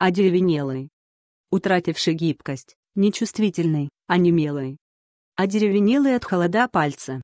Одеревенелый. Утративший гибкость, нечувствительный, онемелый. Одеревенелые от холода пальцы.